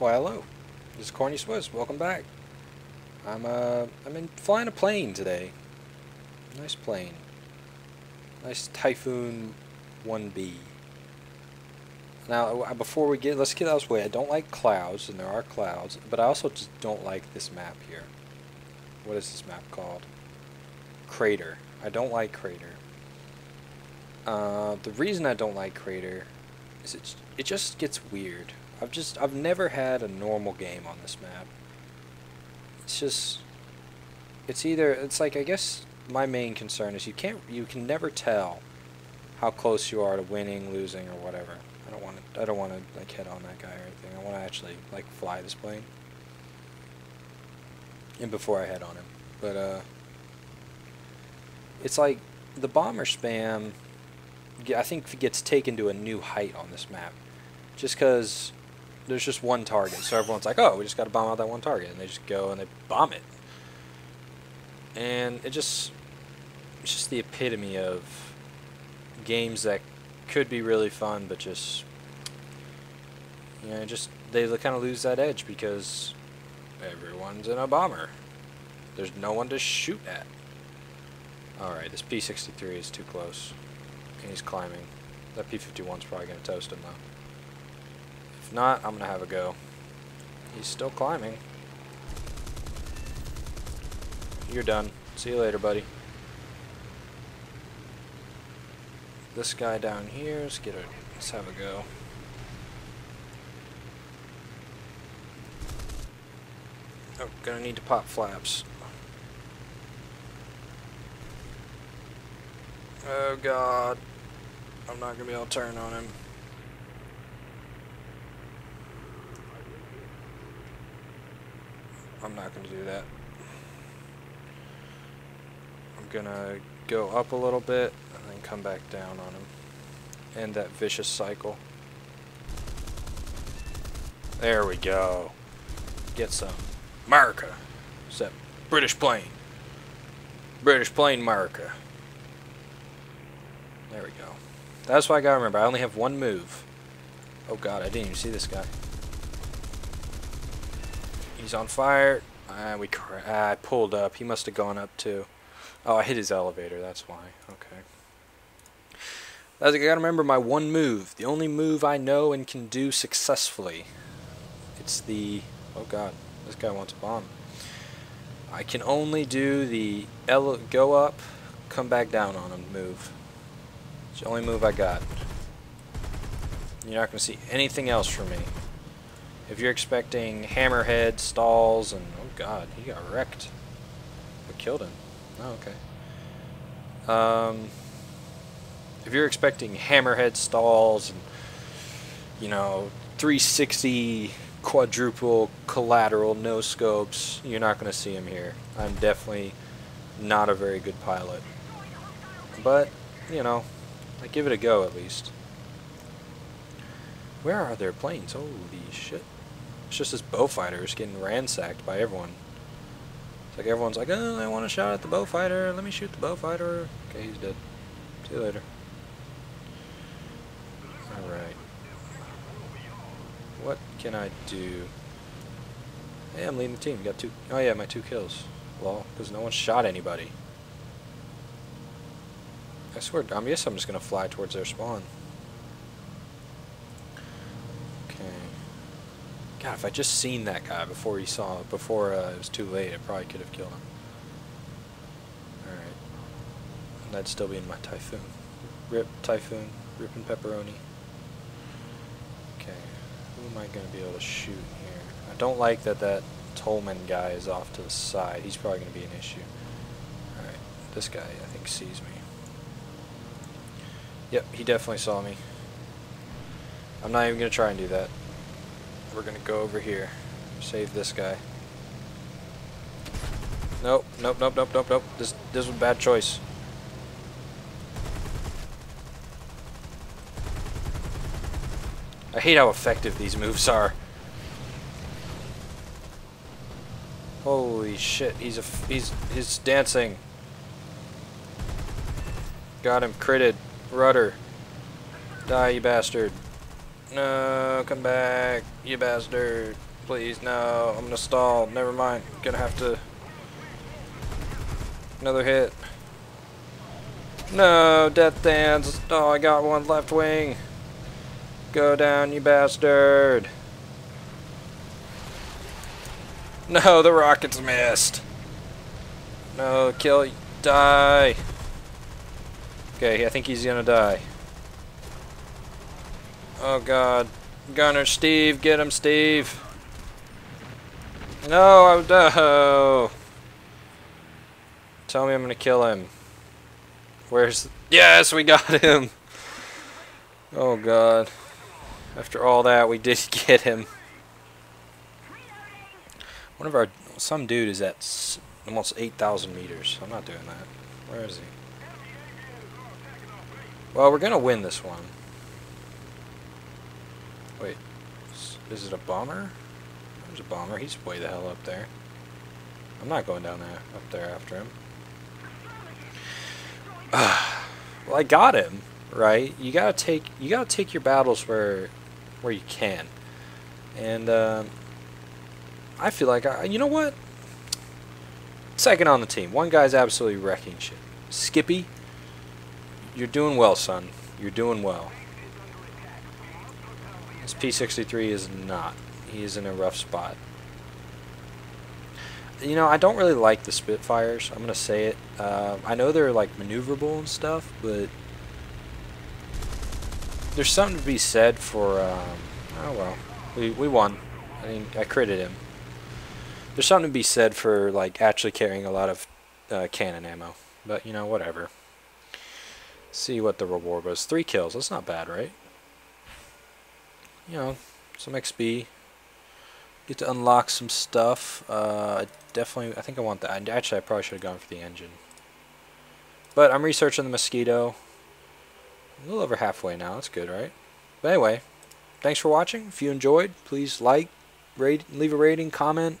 Why hello, this is Corny Swiss, welcome back. I'm flying a plane today. Nice plane. Nice Typhoon 1B. Now before we get, let's get out of the way. I don't like clouds, and there are clouds, but I also just don't like this map here. What is this map called? Crater. I don't like Crater. The reason I don't like Crater is it just gets weird. I've never had a normal game on this map. It's like, I guess my main concern is you can never tell how close you are to winning, losing, or whatever. I don't want to like head on that guy or anything. I want to actually like fly this plane. And before I head on him, but it's like the bomber spam, I think, gets taken to a new height on this map, just because there's just one target, so everyone's like, oh, we just gotta bomb out that one target, and they just go and they bomb it. And it's just the epitome of games that could be really fun, but just, you know, they kind of lose that edge because everyone's in a bomber. There's no one to shoot at. Alright, this P-63 is too close, and he's climbing. That P-51's probably gonna toast him, though. If not, I'm gonna have a go. He's still climbing. You're done. See you later, buddy. This guy down here, let's have a go. Oh, gonna need to pop flaps. Oh god. I'm not gonna be able to turn on him. I'm not going to do that. I'm going to go up a little bit and then come back down on him. End that vicious cycle. There we go. Get some. America. Except British plane. British plane, America. There we go. That's why I got to remember. I only have one move. Oh god, I didn't even see this guy. He's on fire. I pulled up. He must have gone up too. Oh, I hit his elevator. That's why. Okay. I gotta remember my one move. The only move I know and can do successfully. It's the... Oh god. This guy wants a bomb. I can only do the go up, come back down on him move. It's the only move I got. You're not gonna see anything else from me. If you're expecting hammerhead stalls and oh god, he got wrecked. We killed him. Oh, okay. If you're expecting hammerhead stalls and, you know, 360 quadruple collateral no scopes, you're not going to see him here. I'm definitely not a very good pilot, but you know, I give it a go at least. Where are their planes? Holy shit. It's just this Beaufighter is getting ransacked by everyone. It's like everyone's like, oh, I want a shot at the Beaufighter. Let me shoot the Beaufighter. Okay, he's dead. See you later. Alright. What can I do? Hey, I'm leading the team. Got two. Oh, yeah, my two kills. Lol, because no one shot anybody. I swear, I guess I'm just going to fly towards their spawn. God, if I just seen that guy before it was too late, I probably could have killed him. Alright. And I'd still be in my Typhoon. Rip Typhoon. Rip and pepperoni. Okay. Who am I going to be able to shoot here? I don't like that Tolman guy is off to the side. He's probably going to be an issue. Alright. This guy, I think, sees me. Yep, he definitely saw me. I'm not even going to try and do that. We're gonna go over here, save this guy. Nope, nope, nope, nope, nope, nope. This was a bad choice. I hate how effective these moves are. Holy shit, he's dancing. Got him critted. Rudder. Die, you bastard. No, come back, you bastard. Please, no, I'm gonna stall. Never mind. Gonna have to. Another hit. No, death dance. Oh, I got one left wing. Go down, you bastard. No, the rockets missed. No, kill, die. Okay, I think he's gonna die. Oh god. Gunner Steve, get him, Steve. No, I would. Oh. Tell me I'm gonna kill him. Where's. Yes, we got him! Oh god. After all that, we did get him. One of our. Some dude is at almost 8,000 meters. I'm not doing that. Where is he? Well, we're gonna win this one. Wait, is it a bomber? There's a bomber. He's way the hell up there. I'm not going down there up there after him. Well, I got him, right? You gotta take your battles where you can. And I feel like you know what? Second on the team. One guy's absolutely wrecking shit. Skippy, you're doing well, son. You're doing well. This P-63 is not. He is in a rough spot. You know, I don't really like the Spitfires. I'm going to say it. I know they're, like, maneuverable and stuff, but there's something to be said for, oh, well, we won. I mean, I critted him. There's something to be said for, like, actually carrying a lot of cannon ammo. But, you know, whatever. See what the reward was. 3 kills. That's not bad, right? You know, some XP. Get to unlock some stuff. Definitely, I think I want that. Actually, I probably should have gone for the engine. But I'm researching the Mosquito. A little over halfway now. That's good, right? But anyway, thanks for watching. If you enjoyed, please like, rate, leave a rating, comment,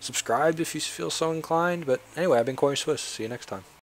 subscribe if you feel so inclined. But anyway, I've been Corny Swiss. See you next time.